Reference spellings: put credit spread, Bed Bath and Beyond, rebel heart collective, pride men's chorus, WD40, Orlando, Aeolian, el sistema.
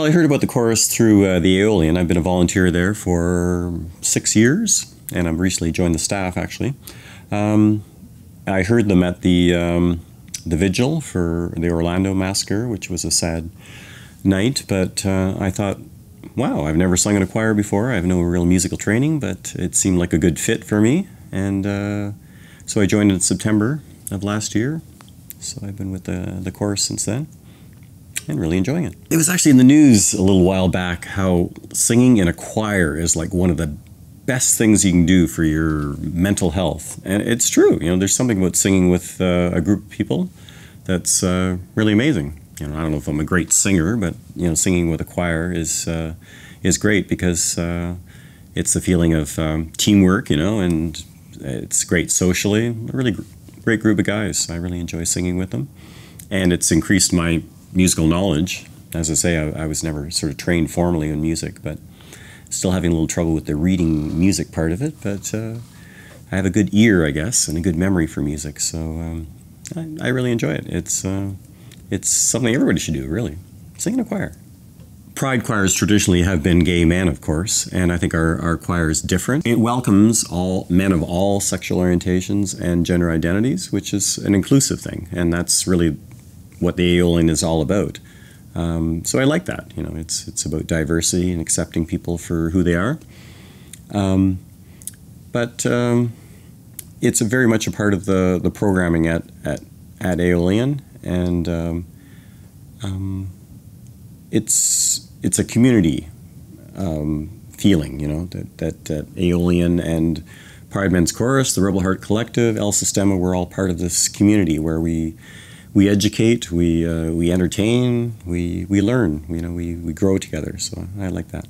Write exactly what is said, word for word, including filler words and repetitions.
I heard about the chorus through uh, the Aeolian. I've been a volunteer there for six years, and I've recently joined the staff, actually. Um, I heard them at the, um, the vigil for the Orlando massacre, which was a sad night, but uh, I thought, wow, I've never sung in a choir before. I have no real musical training, but it seemed like a good fit for me. And uh, so I joined in September of last year. So I've been with the, the chorus since then. And really enjoying it. It was actually in the news a little while back how singing in a choir is like one of the best things you can do for your mental health. And it's true, you know, there's something about singing with uh, a group of people that's uh, really amazing. You know, I don't know if I'm a great singer, but, you know, singing with a choir is, uh, is great because uh, it's the feeling of um, teamwork, you know, and it's great socially. A really gr great group of guys. I really enjoy singing with them. And it's increased my musical knowledge. As I say, I, I was never sort of trained formally in music, but still having a little trouble with the reading music part of it, but uh, I have a good ear, I guess, and a good memory for music, so um, I, I really enjoy it. It's, uh, it's something everybody should do, really. Sing in a choir. Pride choirs traditionally have been gay men, of course, and I think our, our choir is different. It welcomes all men of all sexual orientations and gender identities, which is an inclusive thing, and that's really what the Aeolian is all about. Um, so I like that, you know, it's, it's about diversity and accepting people for who they are. Um, but um, it's a very much a part of the, the programming at, at, at Aeolian, and um, um, it's, it's a community um, feeling, you know, that, that, that Aeolian and Pride Men's Chorus, the Rebel Heart Collective, El Sistema, we're all part of this community where we We educate, we, uh, we entertain, we, we learn, you know, we, we grow together, so I like that.